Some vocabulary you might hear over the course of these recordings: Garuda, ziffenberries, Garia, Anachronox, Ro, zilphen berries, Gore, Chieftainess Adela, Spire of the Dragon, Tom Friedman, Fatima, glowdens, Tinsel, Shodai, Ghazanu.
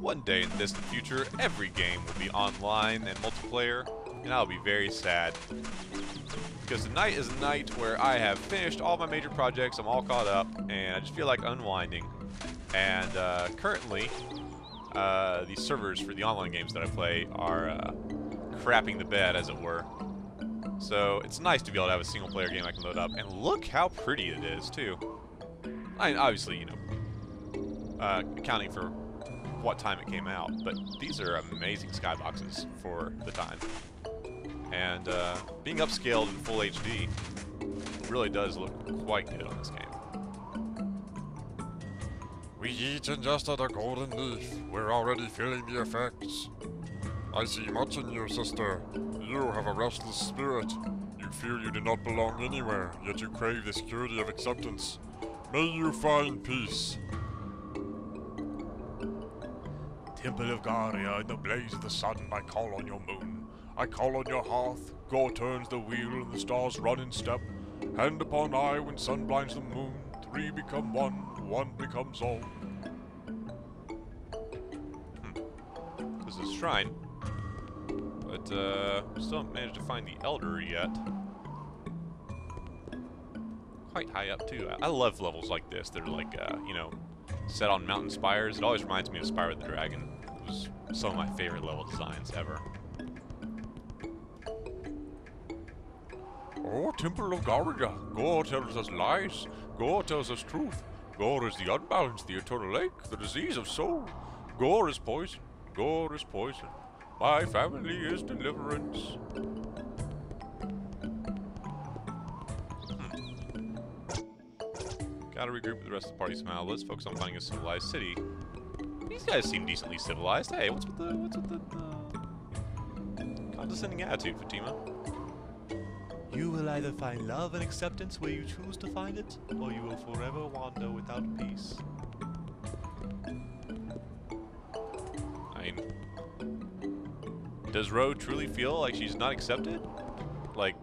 One day in the distant future, every game will be online and multiplayer, and I'll be very sad. Because tonight is a night where I have finished all my major projects, I'm all caught up, and I just feel like unwinding. And currently, the servers for the online games that I play are crapping the bed, as it were. So it's nice to be able to have a single player game I can load up, and look how pretty it is, too. I mean, obviously, you know, accounting for what time it came out, but these are amazing skyboxes for the time. And being upscaled in full HD really does look quite good on this game. We eat and just at a golden leaf. We're already feeling the effects. I see much in you, sister. You have a restless spirit. You feel you do not belong anywhere, yet you crave the security of acceptance. May you find peace. Temple of Garia, in the blaze of the sun, I call on your moon. I call on your hearth, Gore turns the wheel, and the stars run in step. Hand upon eye, when sun blinds the moon, three become one becomes all. This is a shrine, but still haven't managed to find the elder yet. Quite high up too. I love levels like this. They're like, you know, set on mountain spires. It always reminds me of Spire of the Dragon. It was some of my favorite level designs ever. Oh, Temple of Garuda. Gore tells us lies. Gore tells us truth. Gore is the unbalance, the eternal lake, the disease of soul. Gore is poison. Gore is poison. My family is deliverance. Gotta regroup with the rest of the party somehow. Let's focus on finding a civilized city. These guys seem decently civilized. Hey, what's with the condescending attitude, Fatima? You will either find love and acceptance where you choose to find it, or you will forever wander without peace. I mean, does Ro truly feel like she's not accepted? Like,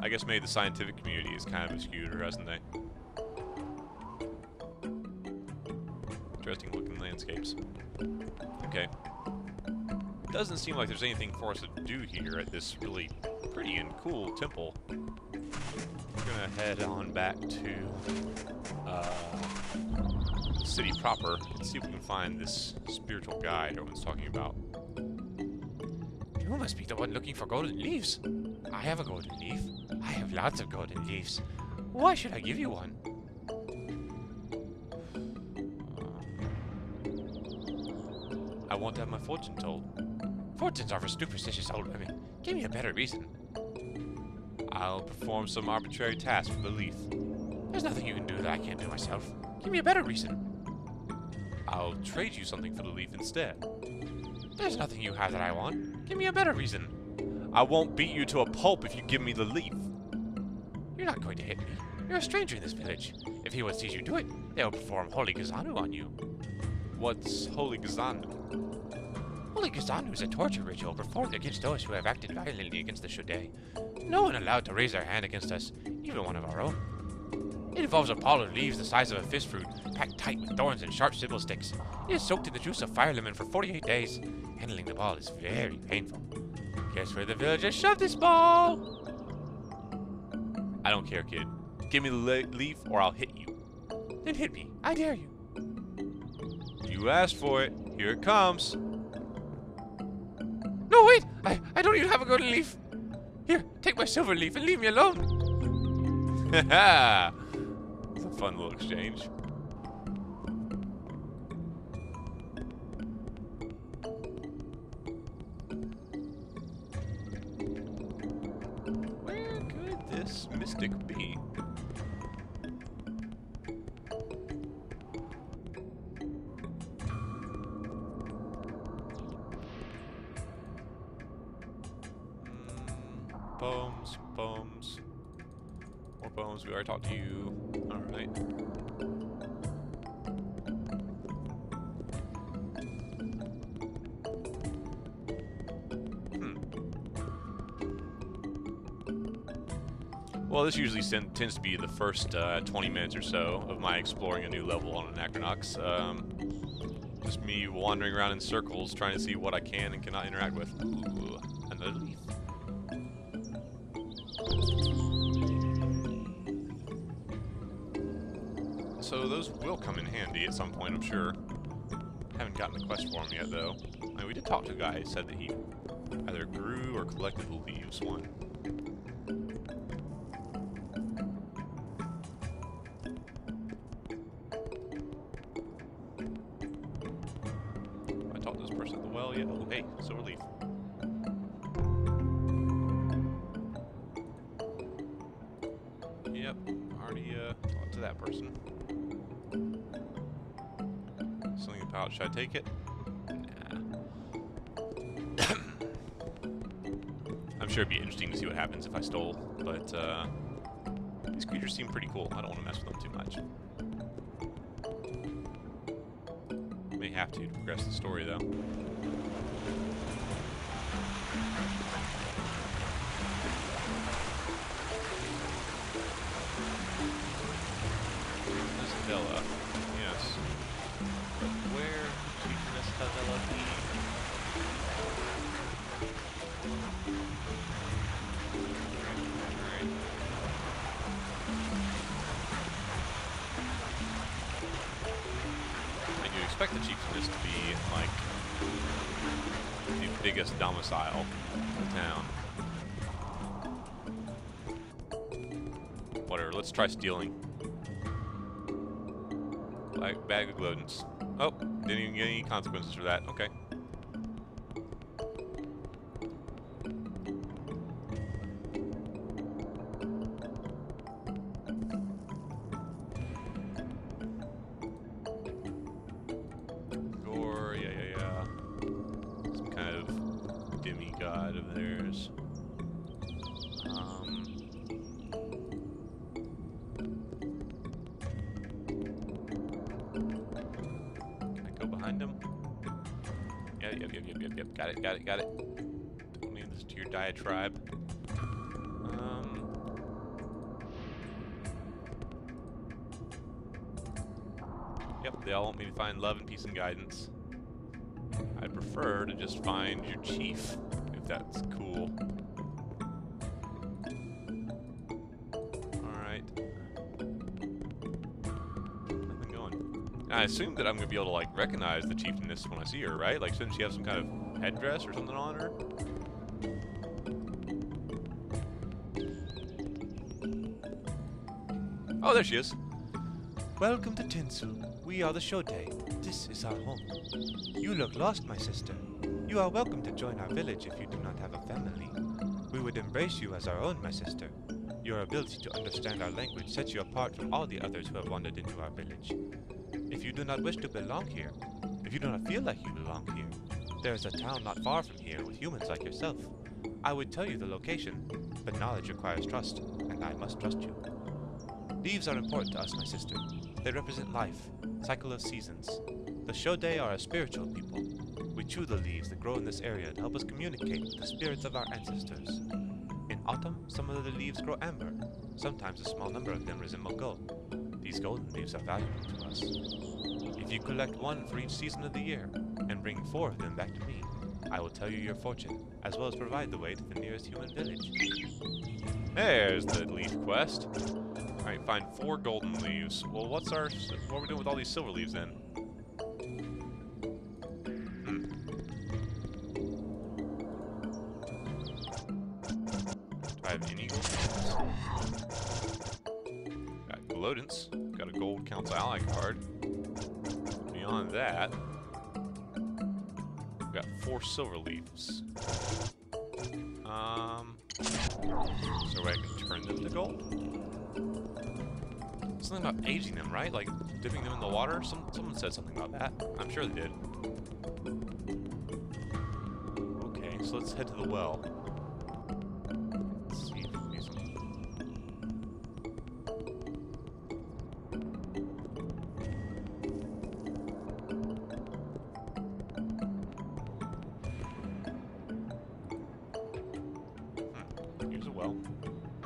I guess maybe the scientific community has kind of eschewed her, hasn't they? Interesting looking landscapes. Okay. Doesn't seem like there's anything for us to do here at this really pretty and cool temple. We're gonna head on back to the city proper and see if we can find this spiritual guide everyone's talking about. You must be the one looking for golden leaves. I have a golden leaf. I have lots of golden leaves. Why should I give you one? I want to have my fortune told. Fortunes are for superstitious old women. Give me a better reason. I'll perform some arbitrary task for the leaf. There's nothing you can do that I can't do myself. Give me a better reason. I'll trade you something for the leaf instead. There's nothing you have that I want. Give me a better reason. I won't beat you to a pulp if you give me the leaf. You're not going to hit me. You're a stranger in this village. If anyone sees you do it, they'll perform Holy Ghazanu on you. What's Holy Ghazanu? Holy Ghazanu is a torture ritual performed against those who have acted violently against the Shodai. No one allowed to raise their hand against us, even one of our own. It involves a pall of leaves the size of a fist fruit, packed tight with thorns and sharp sibyl sticks. It is soaked in the juice of fire lemon for 48 days. Handling the ball is very painful. Guess where the villagers shoved this ball? I don't care, kid. Give me the leaf or I'll hit you. Then hit me. I dare you. You asked for it. Here it comes. No, wait! I don't even have a golden leaf! Here, take my silver leaf and leave me alone! Haha! It's a fun little exchange. Where could this mystic be? Bones, we already talked to you. Alright. Well, this usually tends to be the first 20 minutes or so of my exploring a new level on Anachronox. just me wandering around in circles trying to see what I can and cannot interact with. Ooh, another leaf. So those will come in handy at some point, I'm sure. Haven't gotten the quest for him yet, though. I mean, we did talk to a guy who said that he either grew or collected the leaves one. I talked to this person at the well yet. Oh, hey, silver leaf. Yep, already talked to that person. Slinging pouch, should I take it? Sure, it'd be interesting to see what happens if I stole, but these creatures seem pretty cool. I don't want to mess with them too much. May have to progress the story, though. Chieftainess Adela, yes. But where Chieftainess Adela be? I expect the Chieftainess to be, like, the biggest domicile in town. Whatever, let's try stealing. Like, bag of glowdens. Oh, didn't even get any consequences for that. Okay. Yep, got it. Don't need this to your diatribe. Yep, they all want me to find love and peace and guidance. I'd prefer to just find your chief, if that's cool. Alright. Nothing going. I assume that I'm going to be able to, like, recognize the chieftainess when I see her, right? Like, shouldn't she have some kind of headdress or something on her? Oh, there she is. Welcome to Tinsel. We are the Shodai. This is our home. You look lost, my sister. You are welcome to join our village if you do not have a family. We would embrace you as our own, my sister. Your ability to understand our language sets you apart from all the others who have wandered into our village. If you do not wish to belong here, if you do not feel like you belong here, there is a town not far from here with humans like yourself. I would tell you the location, but knowledge requires trust, and I must trust you. Leaves are important to us, my sister. They represent life, cycle of seasons. The Shodai are a spiritual people. We chew the leaves that grow in this area to help us communicate with the spirits of our ancestors. In autumn, some of the leaves grow amber. Sometimes a small number of them resemble gold. These golden leaves are valuable to us. If you collect one for each season of the year, and bring 4 of them back to me, I will tell you your fortune, as well as provide the way to the nearest human village. There's the leaf quest. Alright, find 4 golden leaves. Well, what are we doing with all these silver leaves, then? Do I have any gold leaves? Got glowdens. Got a gold council ally card. Beyond that, got 4 silver leaves. So I can turn them to gold? Something about aging them, right? Like dipping them in the water? Someone said something about that. I'm sure they did. Okay, so let's head to the well. Let's see if we can do Here's a well. I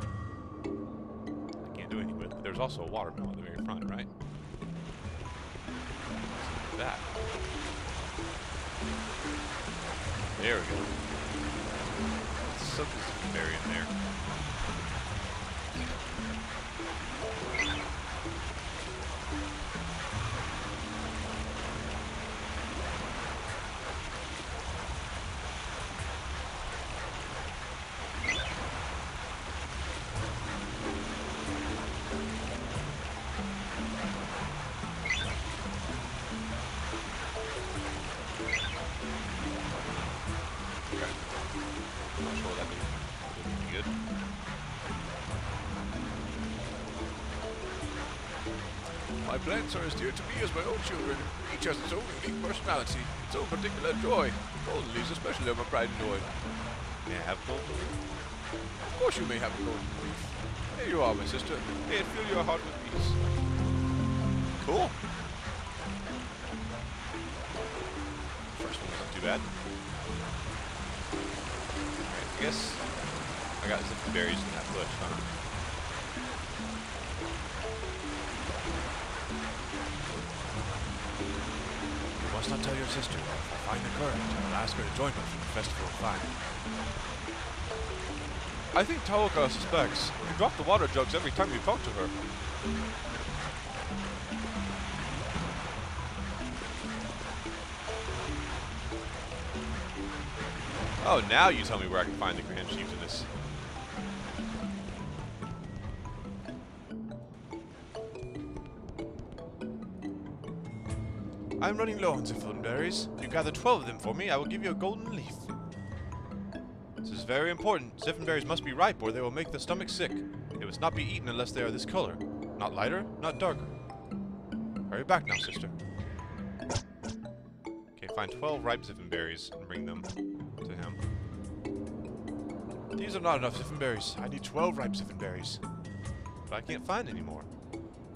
can't do anything with it. There's also a watermelon at the very front, right? That. There we go. Let's soak this berry in there. My plants are as dear to me as my own children. Each has its own unique personality, its own particular joy. Golden leaves especially are my pride and joy. May I have golden leaf? Of course you may have a golden leaf. There you are, my sister. May it fill your heart with peace. Cool. First one's not too bad. Alright, I guess I got ziffenberries berries in that bush, huh? You must not tell your sister. If I find the courage, I will ask her to join us for the Festival of Fire. I think Taoka suspects. You drop the water jugs every time you talk to her. Oh, now you tell me where I can find the Grand Chieftainess. I'm running low on ziffenberries. You gather 12 of them for me, I will give you a golden leaf. This is very important. Ziffenberries must be ripe or they will make the stomach sick. They must not be eaten unless they are this color. Not lighter, not darker. Hurry back now, sister. Okay, find 12 ripe ziffenberries and bring them to him. These are not enough ziffenberries. I need 12 ripe ziffenberries. But I can't find any more.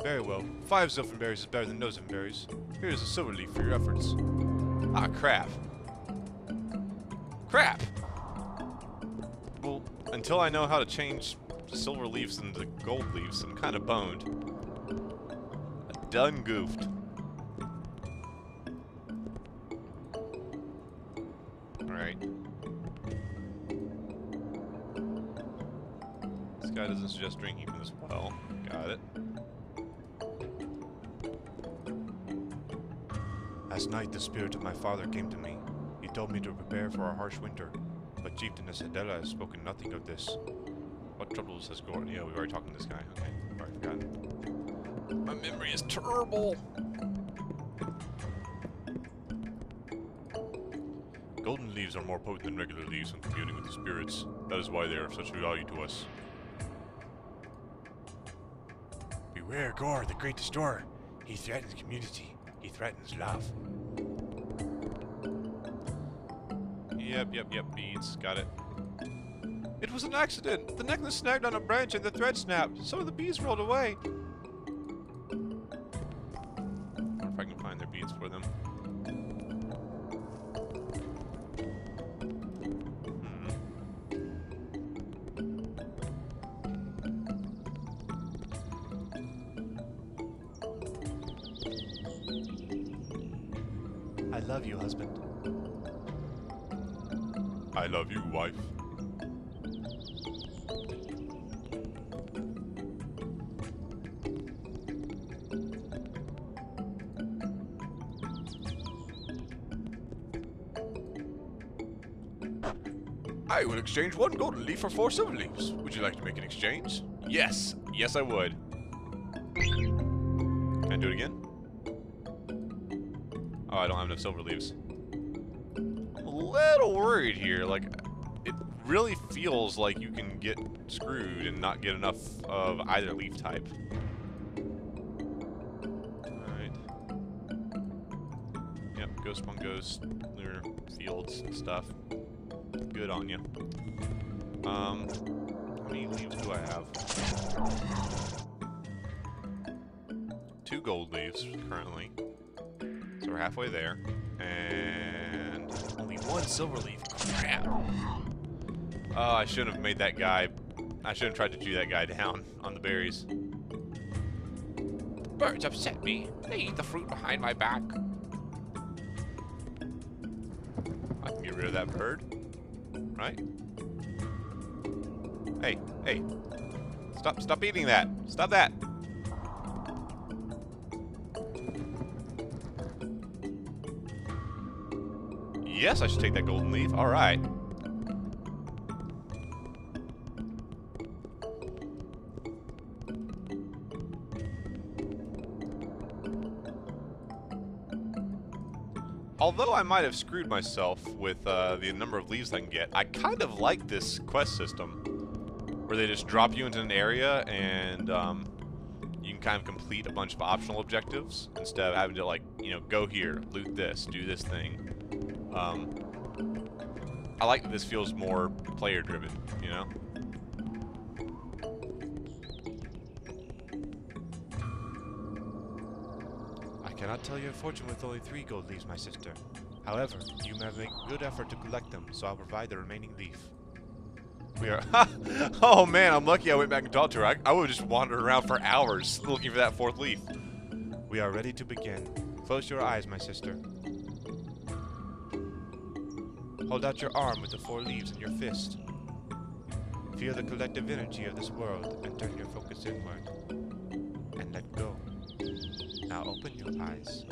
Very well. 5 zilphen berries is better than no ziffenberries. Here's a silver leaf for your efforts. Ah, crap. Crap! Well, until I know how to change the silver leaves into gold leaves, I'm kind of boned. I done goofed. Alright. This guy doesn't suggest drinking from this well. Got it. Last night, the spirit of my father came to me. He told me to prepare for a harsh winter, but Chieftainess Adela has spoken nothing of this. What troubles has Gore? Yeah, we've already talked to this guy. Okay, alright, forgot it. My memory is terrible! Golden leaves are more potent than regular leaves when communing with the spirits. That is why they are of such value to us. Beware Gore, the Great Destroyer. He threatens community. He threatens love. Yep, beads. Got it. It was an accident! The necklace snagged on a branch and the thread snapped. Some of the beads rolled away. I wonder if I can find their beads for them. I love you, husband. I love you, wife. I will exchange 1 golden leaf for 4 silver leaves. Would you like to make an exchange? Yes. Yes, I would. Can I do it again? Oh, I don't have enough silver leaves. I'm a little worried here. Like, it really feels like you can get screwed and not get enough of either leaf type. Alright. Yep, ghost on ghost, lunar fields and stuff. Good on you. How many leaves do I have? 2 gold leaves currently. So we're halfway there, and only 1 silver leaf. Crap! Oh, I shouldn't have made that guy. I shouldn't have tried to chew that guy down on the berries. The birds upset me. They eat the fruit behind my back. get rid of that bird. Right? Hey, hey. Stop eating that. Stop that. Yes, I should take that golden leaf. All right. Although I might have screwed myself with the number of leaves I can get, I kind of like this quest system where they just drop you into an area and you can kind of complete a bunch of optional objectives instead of having to, like, you know, go here, loot this, do this thing. I like that this feels more player-driven, you know? I cannot tell your fortune with only 3 gold leaves, my sister. However, you may make a good effort to collect them, so I'll provide the remaining leaf. We are. Oh man, I'm lucky I went back and talked to her. I would have just wandered around for hours looking for that 4th leaf. We are ready to begin. Close your eyes, my sister. Hold out your arm with the 4 leaves in your fist. Feel the collective energy of this world and turn your focus inward. And let go. Now open your eyes.